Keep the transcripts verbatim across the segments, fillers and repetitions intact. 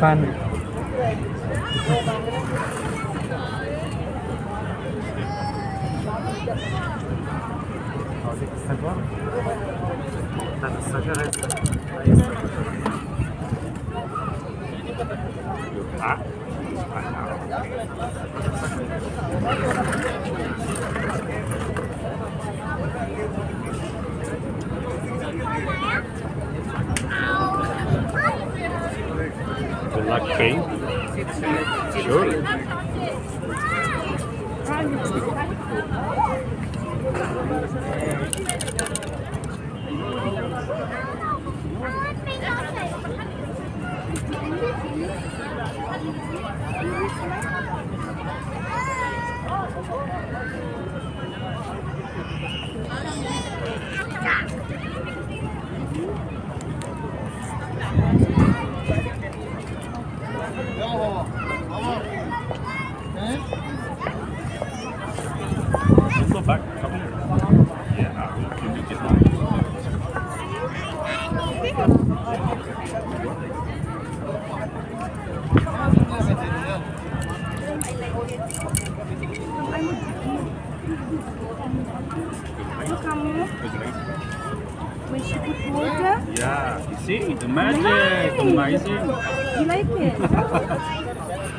Sun.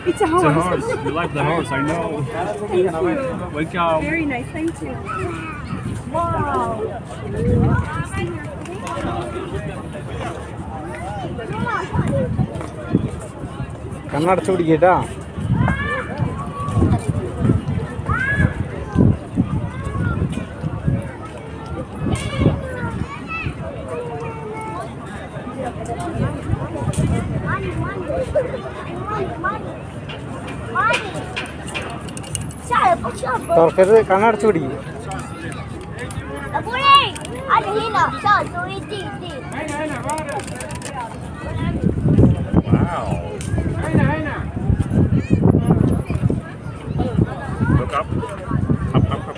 It's a horse. It's a horse. You like the horse, I know. Thank Wake you. Up. Very nice, thank you. Wow. Kannada chudi geta. Torkere kanar chudi. Abule, adhi na, chal chudi di di. Wow. Look up, up, up, up.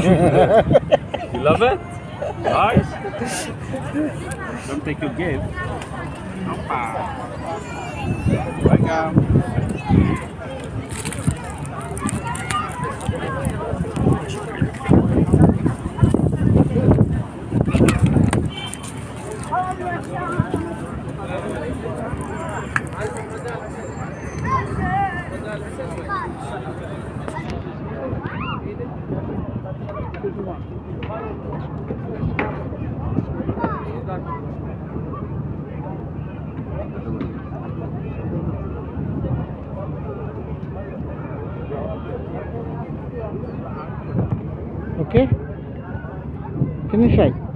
You love it? Nice. Don't take your gift. Welcome. Okay, can you shake?